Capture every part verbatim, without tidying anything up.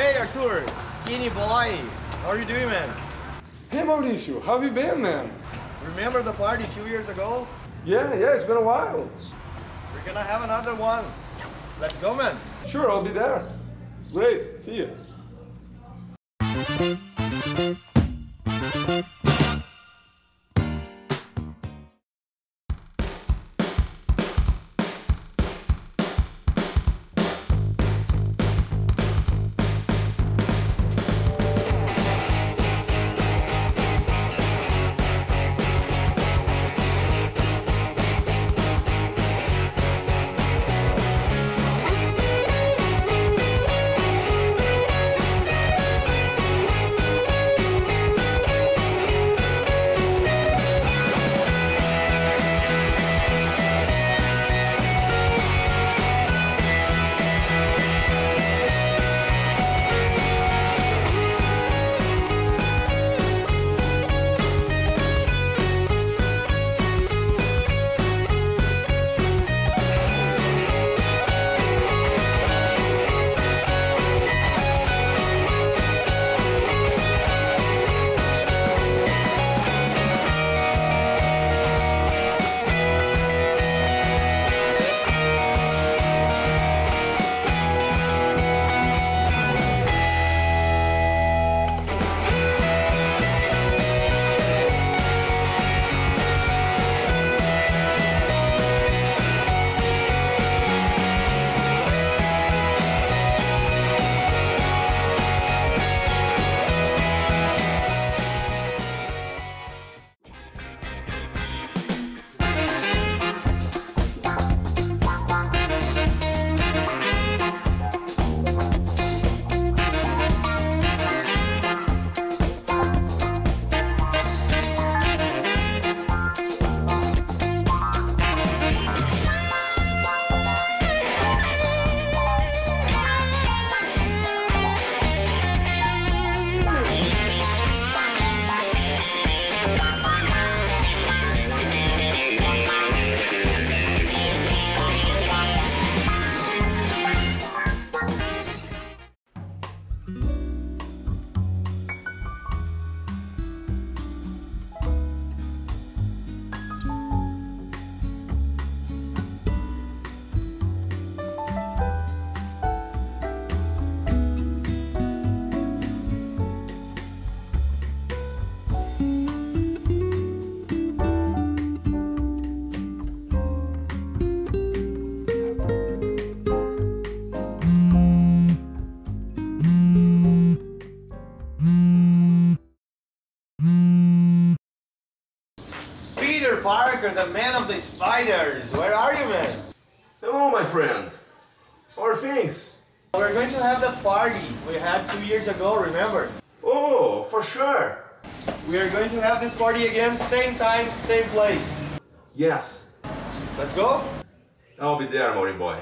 Hey Arthur, skinny boy, how are you doing, man? Hey Mauricio, how have you been, man? Remember the party two years ago? Yeah, yeah, it's been a while. We're gonna have another one. Let's go, man. Sure, I'll be there. Great, see you. Parker, the man of the spiders. Where are you, man? Hello, my friend. How are things? We're going to have the party we had two years ago, remember? Oh, for sure. We are going to have this party again, same time, same place. Yes. Let's go? I'll be there, Mori boy.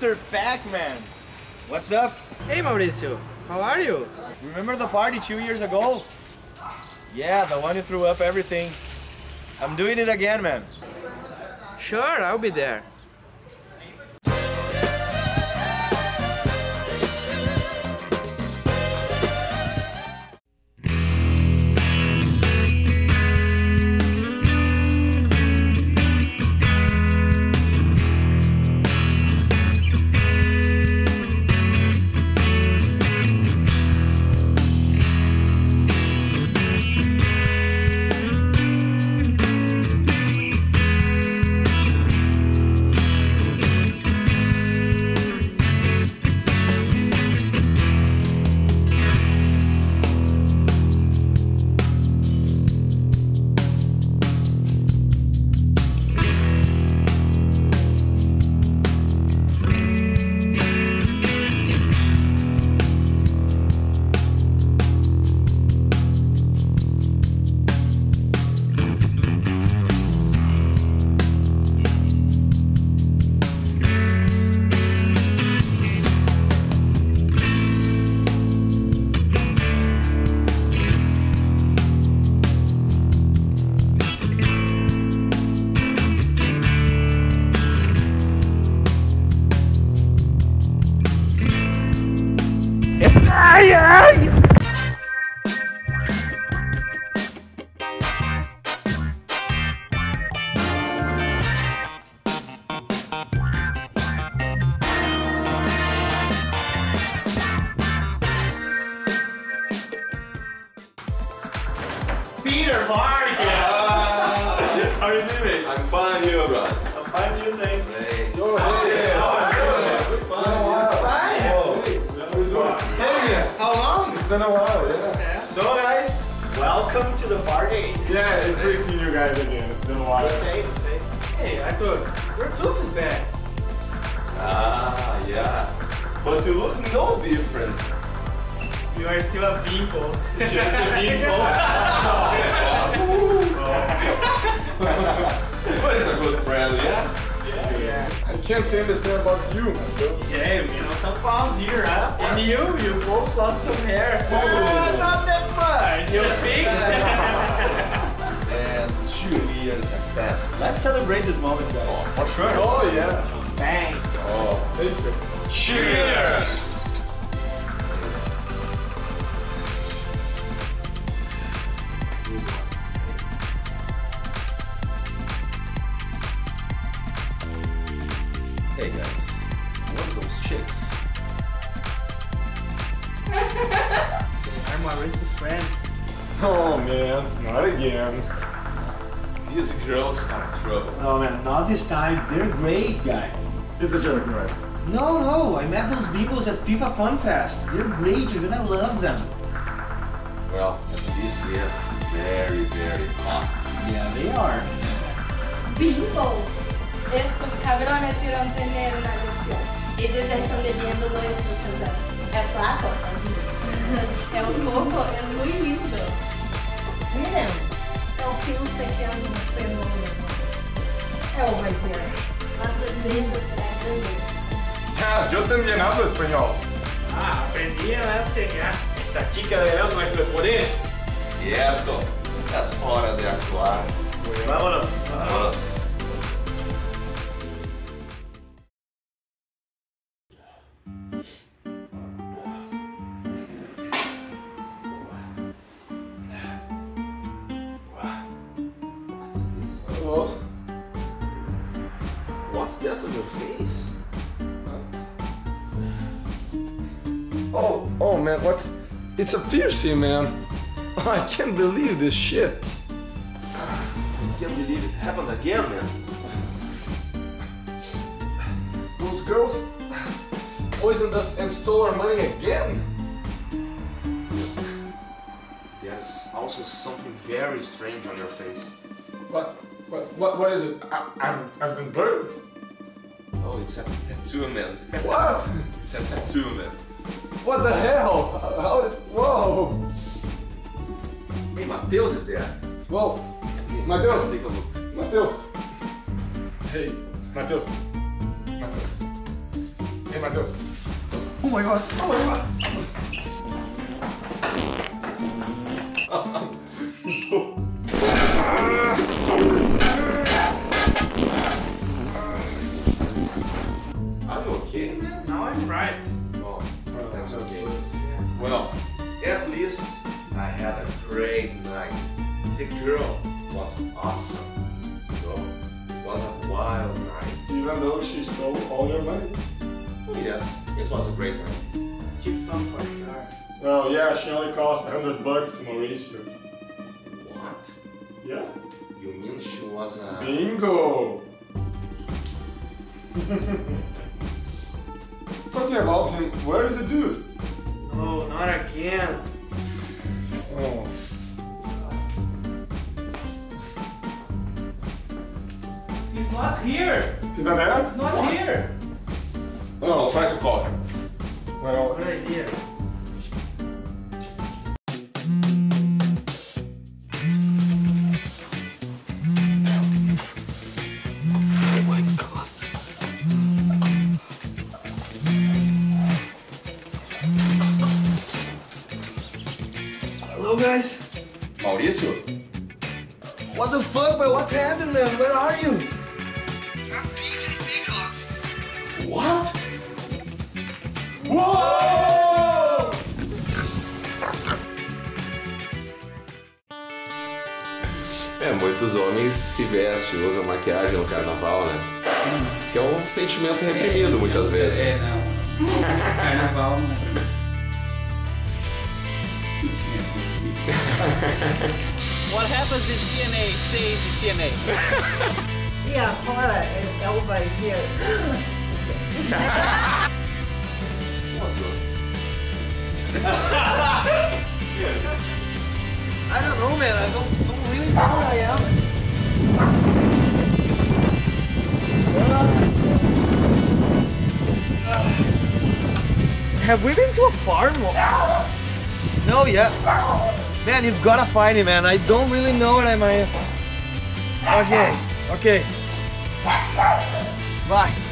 Mister Pac-Man. What's up? Hey Mauricio, how are you? Remember the party two years ago? Yeah, the one you threw up everything. I'm doing it again, man. Sure, I'll be there. Peter, how are you? Uh, how are you doing? I'm fine here, bro. I'm fine here, thanks. Hey. Yo, hey. How are you? Fine. How are you doing? Hey, how long? It's been a while, yeah. So guys, welcome to the party. Yeah, it's great seeing you guys again. It's been a while. The same, the same. Hey, I thought your tooth is bad. Ah, yeah. But you look no different. You are still a pimple. Just a pimple? But it's a good friend, yeah? Yeah, yeah. I can't say the same about you, Matheus. Yeah, you know, some pounds here, huh? And you, you both lost some hair. Oh. Uh, not that much. You're big. And two years have passed. Let's celebrate this moment, guys. Oh, for sure. Oh, yeah. Bang. Oh, thank you. Cheers! Hey guys, one of those chicks. I'm Mauricio's friends. Oh man, not again. These girls are trouble. No man, not this time. They're great, guy. It's a joke, right? No, no. I met those peoples at FIFA Fun Fest. They're great. You're gonna love them. Well, at least they're very, very hot. Yeah, they are. Peoples. Estos cabrones hicieron tener una adicción. Ellos ya están bebiendo nuestro champán. Es flaco, es poco, es muy lindo. Miren, eu penso que é um fenômeno. É o right there. Las lenguas de la ah, yo también hablo español. Ah, aprendí a enseñar. Esta chica de verano es preponer. Cierto, es hora de actuar. Pues vámonos, vámonos. What's that on your face? Oh, oh man, what? It's a piercing, man. I can't believe this shit. I can't believe it happened again, man. Those girls poisoned us and stole our money again. There's also something very strange on your face. What? What, what, what is it? I, I've, I've been burned? Oh, it's a tattoo, man. What? It's a tattoo, man. What the hell? How did, whoa! Hey, Matheus is there. Whoa! Matheus! Let's take a look. Matheus! Hey, Matheus. Matheus. to Matheus. Oh my god. Oh my god. Are you okay, man? Now I'm right. Oh, that's okay. Well, at least I had a great night. The girl was awesome. So, it was a wild night. Even though she stole all your money? Yes, it was a great night. Cheap fun for sure. Well, yeah, she only cost a hundred bucks to Mauricio. What? Yeah. You mean she was a... Bingo! Talking about him, where is the dude? No, not again. Oh. He's not here. He's not there? He's not what? Here. No, no, I'll try to call him. Well, good idea. Guys, Mauricio, what the fuck, man? What happened, man? Where are you? You're beating peacocks. What? Whoa! É, muitos homens se vestem, usam maquiagem no carnaval, né? Isso que é um sentimento reprimido é, muitas não, vezes. É, né? Não. Carnaval não. What happens in T N A stays in T N A. Yeah, Paula is over here. What's good? I don't know, man. I don't, don't really know who I am. Have we been to a farm? No, yeah. Man, you've gotta find me, man. I don't really know what I'm... Okay, okay. Bye.